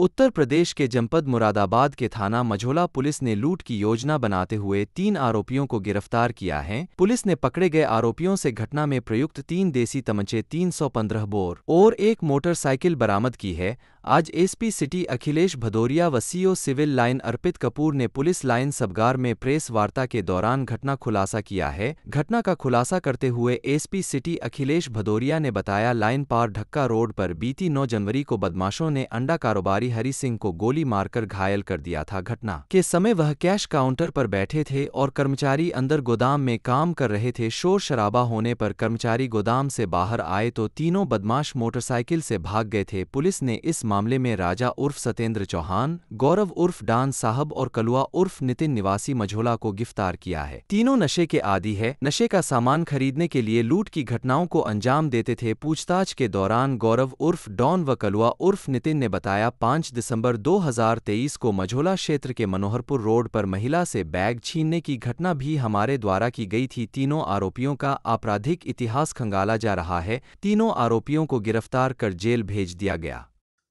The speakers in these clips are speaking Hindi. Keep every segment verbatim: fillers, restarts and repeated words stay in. उत्तर प्रदेश के जनपद मुरादाबाद के थाना मझोला पुलिस ने लूट की योजना बनाते हुए तीन आरोपियों को गिरफ्तार किया है। पुलिस ने पकड़े गए आरोपियों से घटना में प्रयुक्त तीन देसी तमंचे, तीन सौ पंद्रह बोर और एक मोटरसाइकिल बरामद की है। आज एसपी सिटी अखिलेश भदौरिया व CO civil line Arpit Kapoor ने पुलिस लाइन सबगार में प्रेस वार्ता के दौरान घटना खुलासा किया है। घटना का खुलासा करते हुए एसपी सिटी अखिलेश भदौरिया ने बताया, लाइन पार ढक्का रोड पर बीती नौ जनवरी को बदमाशों ने अंडा कारोबारी हरि सिंह को गोली मारकर घायल कर दिया था। घटना के समय वह कैश काउंटर पर बैठे थे और कर्मचारी अंदर गोदाम में काम कर रहे थे। शोर शराबा होने पर कर्मचारी गोदाम से बाहर आए तो तीनों बदमाश मोटरसाइकिल से भाग गए थे। पुलिस ने इस मामले में राजा उर्फ सतेंद्र चौहान, गौरव उर्फ डान साहब और कलुआ उर्फ नितिन निवासी मझोला को गिरफ्तार किया है। तीनों नशे के आदी है, नशे का सामान खरीदने के लिए लूट की घटनाओं को अंजाम देते थे। पूछताछ के दौरान गौरव उर्फ डॉन व कलुआ उर्फ नितिन ने बताया, पाँच दिसंबर दो हज़ार तेईस को मझोला क्षेत्र के मनोहरपुर रोड पर महिला से बैग छीनने की घटना भी हमारे द्वारा की गई थी। तीनों आरोपियों का आपराधिक इतिहास खंगाला जा रहा है। तीनों आरोपियों को गिरफ्तार कर जेल भेज दिया गया।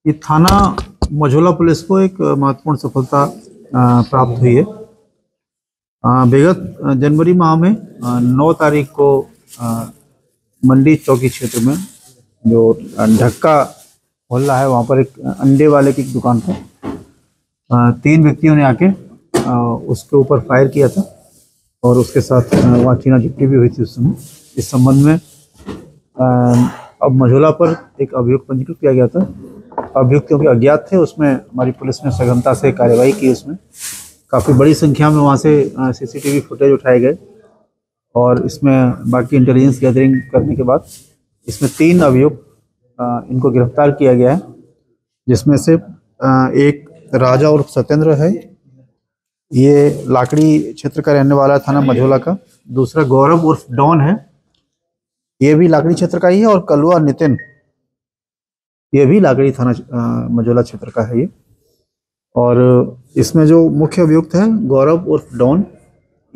ये थाना मझोला पुलिस को एक महत्वपूर्ण सफलता प्राप्त हुई है। विगत जनवरी माह में नौ तारीख को मंडी चौकी क्षेत्र में जो ढक्का मोहल्ला है, वहाँ पर एक अंडे वाले की दुकान पर तीन व्यक्तियों ने आके उसके ऊपर फायर किया था और उसके साथ वहाँ छीना झपटी भी हुई थी उस समय। इस संबंध में अब मझोला पर एक अभियुक्त पंजीकृत किया गया था। अभियुक्त क्योंकि अज्ञात थे, उसमें हमारी पुलिस ने सघनता से कार्रवाई की। उसमें काफ़ी बड़ी संख्या में वहाँ से सीसीटीवी फुटेज उठाए गए और इसमें बाकी इंटेलिजेंस गैदरिंग करने के बाद इसमें तीन अभियुक्त इनको गिरफ्तार किया गया है, जिसमें से एक राजा उर्फ सतेंद्र है, ये लाकड़ी क्षेत्र का रहने वाला थाना मझोला का। दूसरा गौरव उर्फ डॉन है, ये भी लाकड़ी क्षेत्र का ही है। और कलुआ नितिन, ये भी लाकड़ी थाना मझोला क्षेत्र का है ये। और इसमें जो मुख्य अभियुक्त है गौरव उर्फ डॉन,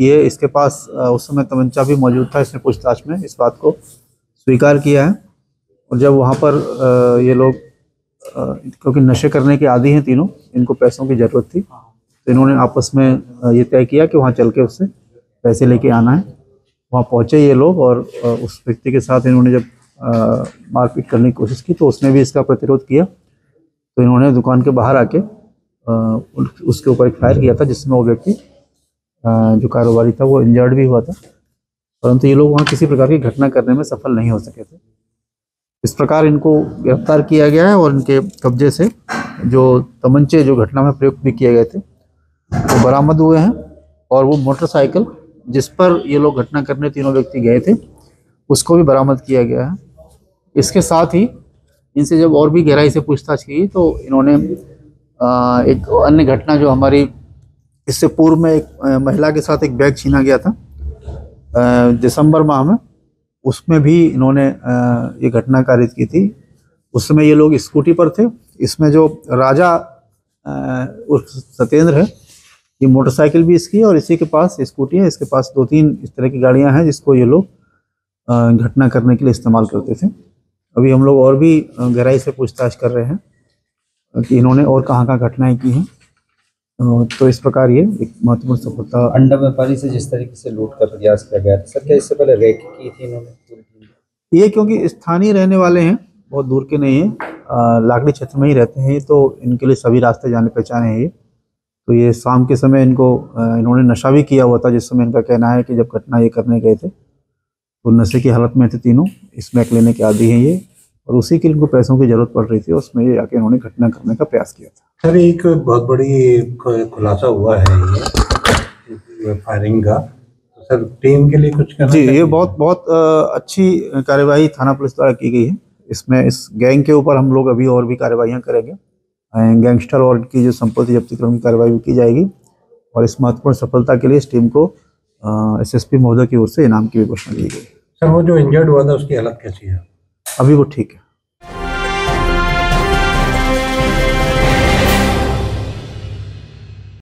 ये इसके पास उस समय तमंचा भी मौजूद था। इसने पूछताछ में इस बात को स्वीकार किया है। और जब वहाँ पर आ, ये लोग क्योंकि नशे करने के आदी हैं तीनों, इनको पैसों की ज़रूरत थी, तो इन्होंने आपस में ये तय किया कि वहाँ चल के उससे पैसे लेके आना है। वहाँ पहुँचे ये लोग और उस व्यक्ति के साथ इन्होंने जब मारपीट करने की कोशिश की तो उसने भी इसका प्रतिरोध किया, तो इन्होंने दुकान के बाहर आके आ, उसके ऊपर एक फायर किया था, जिसमें वो व्यक्ति जो कारोबारी था वो इंजर्ड भी हुआ था। परंतु ये लोग वहाँ किसी प्रकार की घटना करने में सफल नहीं हो सके थे। इस प्रकार इनको गिरफ्तार किया गया है और इनके कब्जे से जो तमंचे जो घटना में प्रयुक्त भी किए गए थे वो तो बरामद हुए हैं। और वो मोटरसाइकिल जिस पर ये लोग घटना करने तीनों व्यक्ति गए थे उसको भी बरामद किया गया है। इसके साथ ही इनसे जब और भी गहराई से पूछताछ की तो इन्होंने एक अन्य घटना जो हमारी इससे पूर्व में एक महिला के साथ एक बैग छीना गया था दिसंबर माह में, उसमें भी इन्होंने ये घटना कारित की थी। उस समय ये लोग स्कूटी पर थे। इसमें जो राजा उर्फ सतेंद्र है, ये मोटरसाइकिल भी इसकी है और इसी के पास स्कूटी है। इसके पास दो तीन इस तरह की गाड़ियां हैं जिसको ये लोग घटना करने के लिए इस्तेमाल करते थे। अभी हम लोग और भी गहराई से पूछताछ कर रहे हैं कि इन्होंने और कहाँ कहाँ घटनाएँ की हैं। तो इस प्रकार ये एक महत्वपूर्ण सफलता। अंडा व्यापारी से जिस तरीके से लूट का प्रयास किया गया था सर, क्या इससे पहले रेकी की थी इन्होंने? ये क्योंकि स्थानीय रहने वाले हैं, बहुत दूर के नहीं हैं, लाकड़ी क्षेत्र में ही रहते हैं, तो इनके लिए सभी रास्ते जाने पहचाने हैं ये। तो ये शाम के समय इनको इन्होंने नशा भी किया हुआ था, जिस समय इनका कहना है कि जब घटना ये करने गए थे तो नशे की हालत में थे तीनों, स्मैक लेने के आदी हैं ये, और उसी के इनको पैसों की जरूरत पड़ रही थी। उसमें ये आके इन्होंने घटना करने का प्रयास किया था। सर, एक बहुत बड़ी खुलासा हुआ है ये फायरिंग का, तो सर टीम के लिए कुछ करना? जी, ये बहुत बहुत अच्छी कार्यवाही थाना पुलिस द्वारा की गई है। इसमें इस गैंग के ऊपर हम लोग अभी और भी कार्यवाहियाँ करेंगे। गैंगस्टर और की जो संपत्ति जब्ती क्रम की कार्यवाही भी की जाएगी। और इस महत्वपूर्ण सफलता के लिए इस टीम को एस एस पी महोदय की ओर से इनाम की भी घोषणा की गई। सर, वो जो इंजर्ड हुआ था उसकी हालत कैसी है? अभी वो ठीक है।